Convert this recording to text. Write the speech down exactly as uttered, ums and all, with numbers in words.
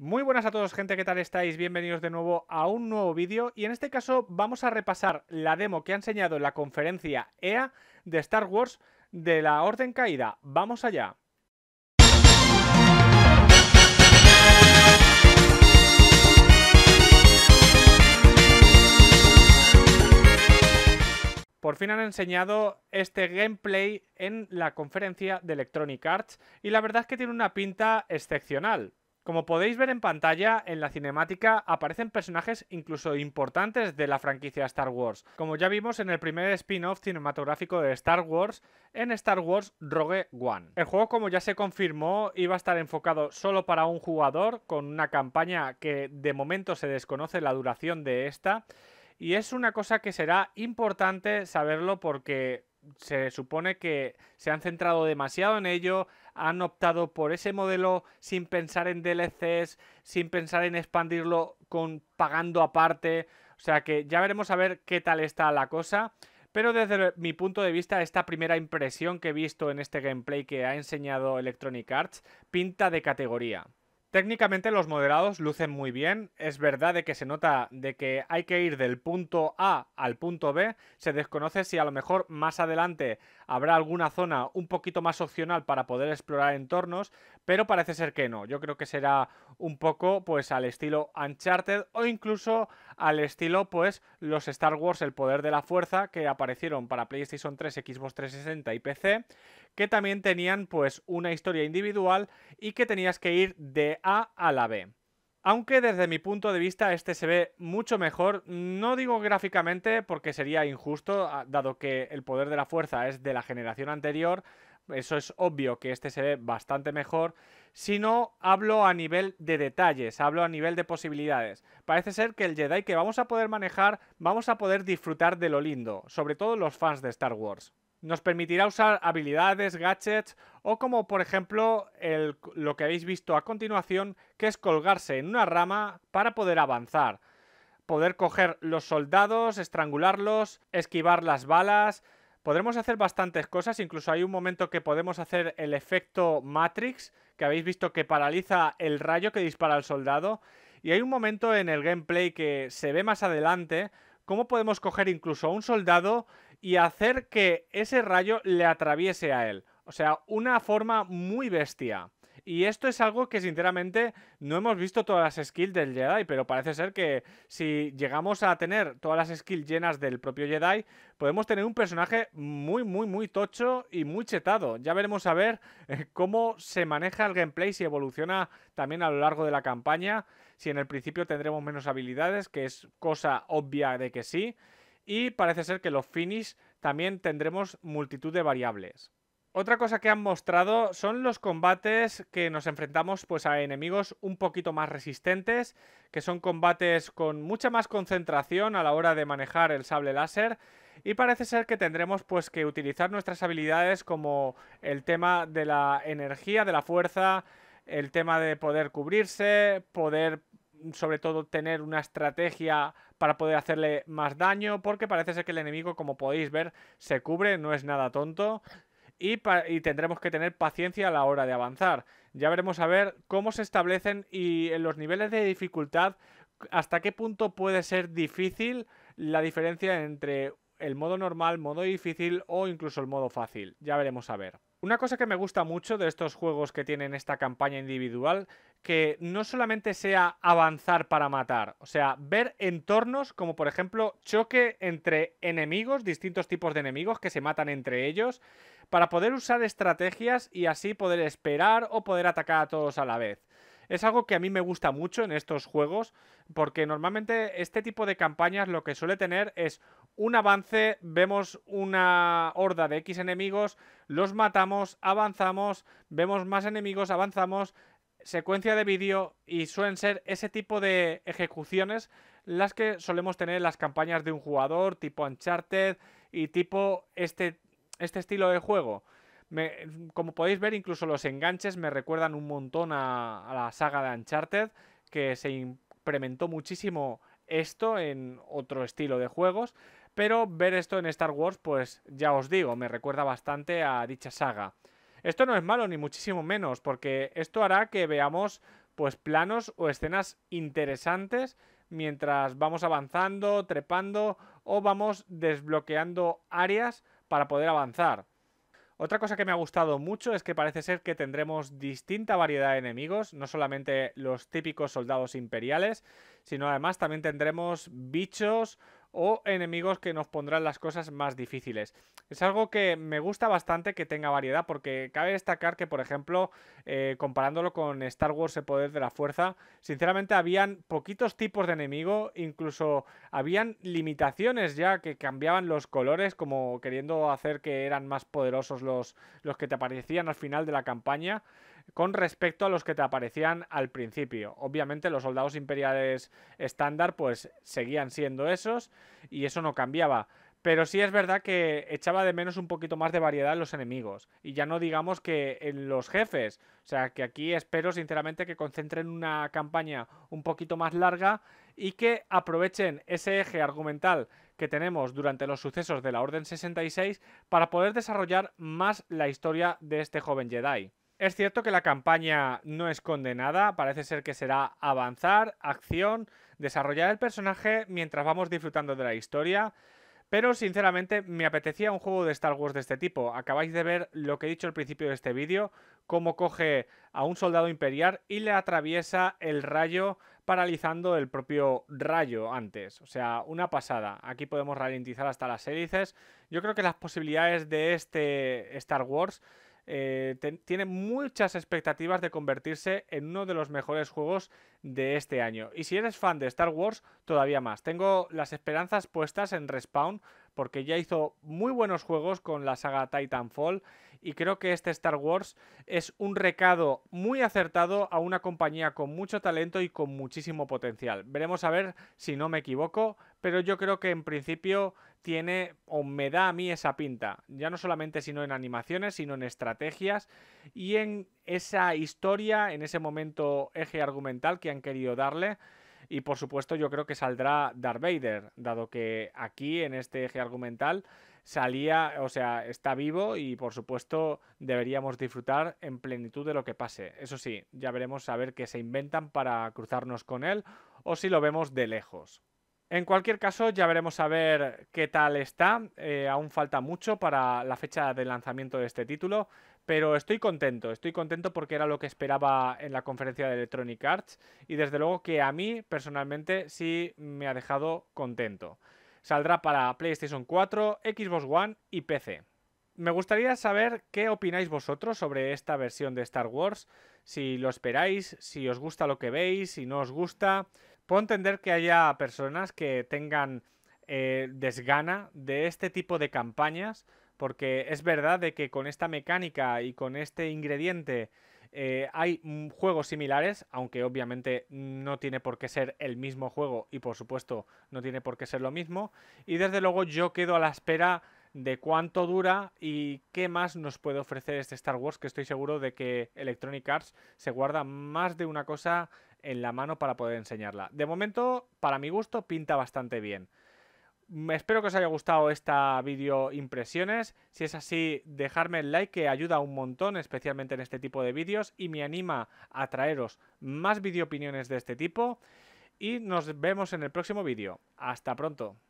Muy buenas a todos, gente, ¿qué tal estáis? Bienvenidos de nuevo a un nuevo vídeo y en este caso vamos a repasar la demo que ha enseñado en la conferencia E A de Star Wars de la Orden Caída. ¡Vamos allá! Por fin han enseñado este gameplay en la conferencia de Electronic Arts y la verdad es que tiene una pinta excepcional. Como podéis ver en pantalla, en la cinemática aparecen personajes incluso importantes de la franquicia Star Wars, como ya vimos en el primer spin-off cinematográfico de Star Wars, en Star Wars Rogue One. El juego, como ya se confirmó, iba a estar enfocado solo para un jugador, con una campaña que de momento se desconoce la duración de esta, y es una cosa que será importante saberlo porque se supone que se han centrado demasiado en ello, han optado por ese modelo sin pensar en D L Cs, sin pensar en expandirlo con pagando aparte. O sea que ya veremos a ver qué tal está la cosa. Pero desde mi punto de vista, esta primera impresión que he visto en este gameplay que ha enseñado Electronic Arts pinta de categoría. Técnicamente los modelados lucen muy bien, es verdad de que se nota de que hay que ir del punto A al punto B, se desconoce si a lo mejor más adelante habrá alguna zona un poquito más opcional para poder explorar entornos, pero parece ser que no, yo creo que será un poco pues al estilo Uncharted o incluso al estilo pues los Star Wars El Poder de la Fuerza que aparecieron para PlayStation tres, Xbox trescientos sesenta y P C, que también tenían pues una historia individual y que tenías que ir de A a la B. Aunque desde mi punto de vista este se ve mucho mejor, no digo gráficamente porque sería injusto, dado que El Poder de la Fuerza es de la generación anterior, eso es obvio que este se ve bastante mejor, sino hablo a nivel de detalles, hablo a nivel de posibilidades. Parece ser que el Jedi que vamos a poder manejar, vamos a poder disfrutar de lo lindo, sobre todo los fans de Star Wars. Nos permitirá usar habilidades, gadgets o como por ejemplo el, lo que habéis visto a continuación, que es colgarse en una rama para poder avanzar. Poder coger los soldados, estrangularlos, esquivar las balas. Podremos hacer bastantes cosas, incluso hay un momento que podemos hacer el efecto Matrix, que habéis visto que paraliza el rayo que dispara al soldado. Y hay un momento en el gameplay que se ve más adelante, cómo podemos coger incluso a un soldado y hacer que ese rayo le atraviese a él. O sea, una forma muy bestia. Y esto es algo que sinceramente no hemos visto todas las skills del Jedi, pero parece ser que si llegamos a tener todas las skills llenas del propio Jedi, podemos tener un personaje muy, muy, muy tocho y muy chetado. Ya veremos a ver cómo se maneja el gameplay, si evoluciona también a lo largo de la campaña, si en el principio tendremos menos habilidades, que es cosa obvia de que sí. Y parece ser que los finish también tendremos multitud de variables. Otra cosa que han mostrado son los combates que nos enfrentamos pues, a enemigos un poquito más resistentes, que son combates con mucha más concentración a la hora de manejar el sable láser. Y parece ser que tendremos pues, que utilizar nuestras habilidades como el tema de la energía, de la fuerza, el tema de poder cubrirse, poder sobre todo tener una estrategia para poder hacerle más daño, porque parece ser que el enemigo, como podéis ver, se cubre, no es nada tonto, y, y tendremos que tener paciencia a la hora de avanzar. Ya veremos a ver cómo se establecen y en los niveles de dificultad hasta qué punto puede ser difícil la diferencia entre el modo normal, modo difícil o incluso el modo fácil. Ya veremos a ver. Una cosa que me gusta mucho de estos juegos que tienen esta campaña individual, que no solamente sea avanzar para matar, o sea, ver entornos como por ejemplo choque entre enemigos, distintos tipos de enemigos que se matan entre ellos, para poder usar estrategias y así poder esperar o poder atacar a todos a la vez. Es algo que a mí me gusta mucho en estos juegos, porque normalmente este tipo de campañas lo que suele tener es un avance, vemos una horda de X enemigos, los matamos, avanzamos, vemos más enemigos, avanzamos, secuencia de vídeo, y suelen ser ese tipo de ejecuciones las que solemos tener en las campañas de un jugador, tipo Uncharted y tipo este, este estilo de juego. Me, como podéis ver, incluso los enganches me recuerdan un montón a, a la saga de Uncharted, que se implementó muchísimo esto en otro estilo de juegos, pero ver esto en Star Wars, pues ya os digo, me recuerda bastante a dicha saga. Esto no es malo, ni muchísimo menos, porque esto hará que veamos pues planos o escenas interesantes mientras vamos avanzando, trepando o vamos desbloqueando áreas para poder avanzar. Otra cosa que me ha gustado mucho es que parece ser que tendremos distinta variedad de enemigos, no solamente los típicos soldados imperiales, sino además también tendremos bichos o enemigos que nos pondrán las cosas más difíciles. Es algo que me gusta bastante que tenga variedad, porque cabe destacar que, por ejemplo, eh, comparándolo con Star Wars El Poder de la Fuerza, sinceramente habían poquitos tipos de enemigo, incluso habían limitaciones ya que cambiaban los colores, como queriendo hacer que eran más poderosos los, los que te aparecían al final de la campaña con respecto a los que te aparecían al principio. Obviamente los soldados imperiales estándar pues seguían siendo esos y eso no cambiaba. Pero sí es verdad que echaba de menos un poquito más de variedad en los enemigos. Y ya no digamos que en los jefes. O sea, que aquí espero sinceramente que concentren una campaña un poquito más larga y que aprovechen ese eje argumental que tenemos durante los sucesos de la Orden sesenta y seis para poder desarrollar más la historia de este joven Jedi. Es cierto que la campaña no esconde nada, parece ser que será avanzar, acción, desarrollar el personaje mientras vamos disfrutando de la historia, pero sinceramente me apetecía un juego de Star Wars de este tipo. Acabáis de ver lo que he dicho al principio de este vídeo, cómo coge a un soldado imperial y le atraviesa el rayo paralizando el propio rayo antes. O sea, una pasada. Aquí podemos ralentizar hasta las hélices. Yo creo que las posibilidades de este Star Wars Eh, tiene muchas expectativas de convertirse en uno de los mejores juegos de este año. Y si eres fan de Star Wars, todavía más. Tengo las esperanzas puestas en Respawn, porque ya hizo muy buenos juegos con la saga Titanfall, y creo que este Star Wars es un recado muy acertado a una compañía con mucho talento y con muchísimo potencial. Veremos a ver si no me equivoco, pero yo creo que en principio tiene o me da a mí esa pinta, ya no solamente sino en animaciones, sino en estrategias y en esa historia, en ese momento eje argumental que han querido darle. Y por supuesto yo creo que saldrá Darth Vader, dado que aquí en este eje argumental salía, o sea, está vivo y por supuesto deberíamos disfrutar en plenitud de lo que pase. Eso sí, ya veremos a ver qué se inventan para cruzarnos con él o si lo vemos de lejos. En cualquier caso, ya veremos a ver qué tal está. Eh, aún falta mucho para la fecha de lanzamiento de este título, pero estoy contento, estoy contento porque era lo que esperaba en la conferencia de Electronic Arts y desde luego que a mí personalmente sí me ha dejado contento. Saldrá para PlayStation cuatro, Xbox One y P C. Me gustaría saber qué opináis vosotros sobre esta versión de Star Wars, si lo esperáis, si os gusta lo que veis, si no os gusta. Puedo entender que haya personas que tengan eh, desgana de este tipo de campañas, porque es verdad de que con esta mecánica y con este ingrediente eh, hay juegos similares, aunque obviamente no tiene por qué ser el mismo juego y por supuesto no tiene por qué ser lo mismo. Y desde luego yo quedo a la espera de cuánto dura y qué más nos puede ofrecer este Star Wars, que estoy seguro de que Electronic Arts se guarda más de una cosa en la mano para poder enseñarla. De momento, para mi gusto, pinta bastante bien. Espero que os haya gustado esta video impresiones. Si es así, dejadme el like, que ayuda un montón, especialmente en este tipo de vídeos, y me anima a traeros más video opiniones de este tipo. Y nos vemos en el próximo vídeo. Hasta pronto.